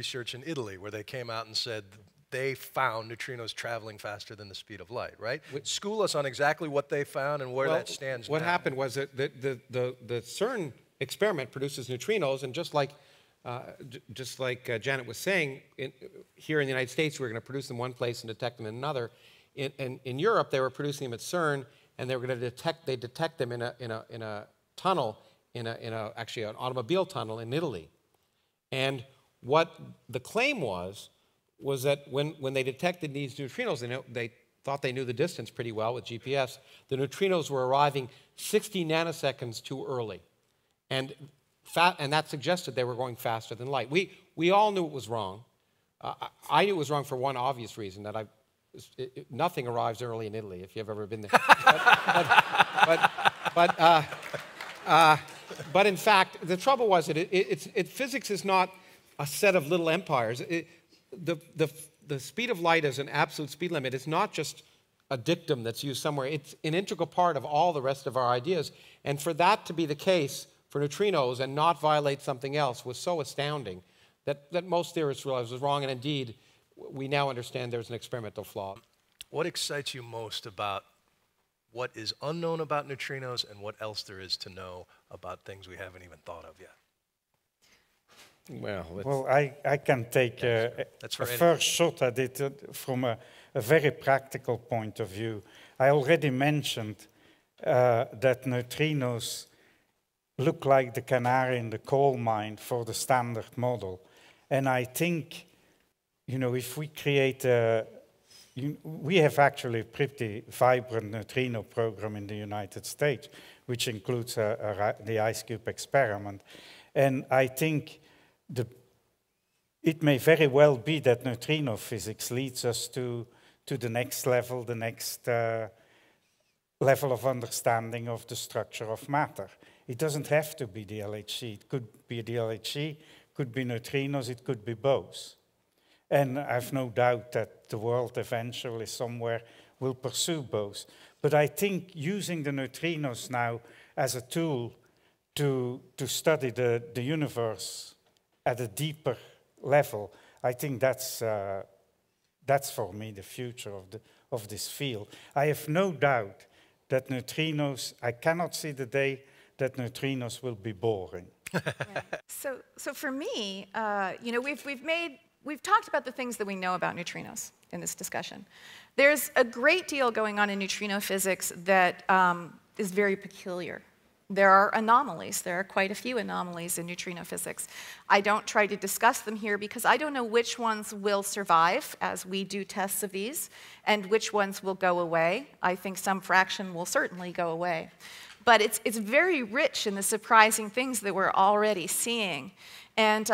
research in Italy, where they came out and said they found neutrinos traveling faster than the speed of light, right? School us on exactly what they found and where that stands now. What happened was that the CERN experiment produces neutrinos, and just like Janet was saying, here in the United States, we were going to produce them one place and detect them in another. In Europe, they were producing them at CERN, and they were going to detect them in a tunnel, actually an automobile tunnel in Italy. And what the claim was that when they detected these neutrinos, they thought they knew the distance pretty well with GPS. The neutrinos were arriving 60 nanoseconds too early, and that suggested they were going faster than light. We all knew it was wrong. I knew it was wrong for one obvious reason, that nothing arrives early in Italy, if you've ever been there. But in fact, the trouble was that physics is not a set of little empires. The speed of light is an absolute speed limit. It's not just a dictum that's used somewhere. It's an integral part of all the rest of our ideas. And for that to be the case for neutrinos and not violate something else was so astounding that most theorists realized was wrong. And indeed, we now understand there's an experimental flaw. What excites you most about what is unknown about neutrinos and what else there is to know about things we haven't even thought of yet? Well, I can take a first shot at it from a very practical point of view. I already mentioned that neutrinos look like the canary in the coal mine for the standard model. And I think, you know, if we create we have actually a pretty vibrant neutrino program in the United States, which includes the IceCube experiment. And I think it may very well be that neutrino physics leads us to the next level, the next level of understanding of the structure of matter. It doesn't have to be the LHC. It could be the LHC, could be neutrinos, it could be both. And I've no doubt that the world eventually somewhere will pursue both. But I think using the neutrinos now as a tool to study the universe at a deeper level, I think that's for me the future of this field. I have no doubt that neutrinos, I cannot see the day that neutrinos will be boring. Yeah. So for me, you know, we've talked about the things that we know about neutrinos in this discussion. There's a great deal going on in neutrino physics that is very peculiar. There are anomalies. There are quite a few anomalies in neutrino physics. I don't try to discuss them here because I don't know which ones will survive as we do tests of these and which ones will go away. I think some fraction will certainly go away. But it's very rich in the surprising things that we're already seeing. And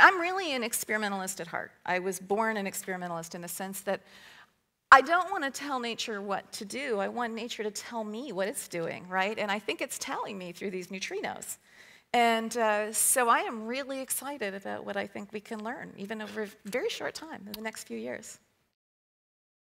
I'm really an experimentalist at heart. I was born an experimentalist in the sense that I don't want to tell nature what to do. I want nature to tell me what it's doing, right? And I think it's telling me through these neutrinos. And so I am really excited about what I think we can learn, even over a very short time in the next few years.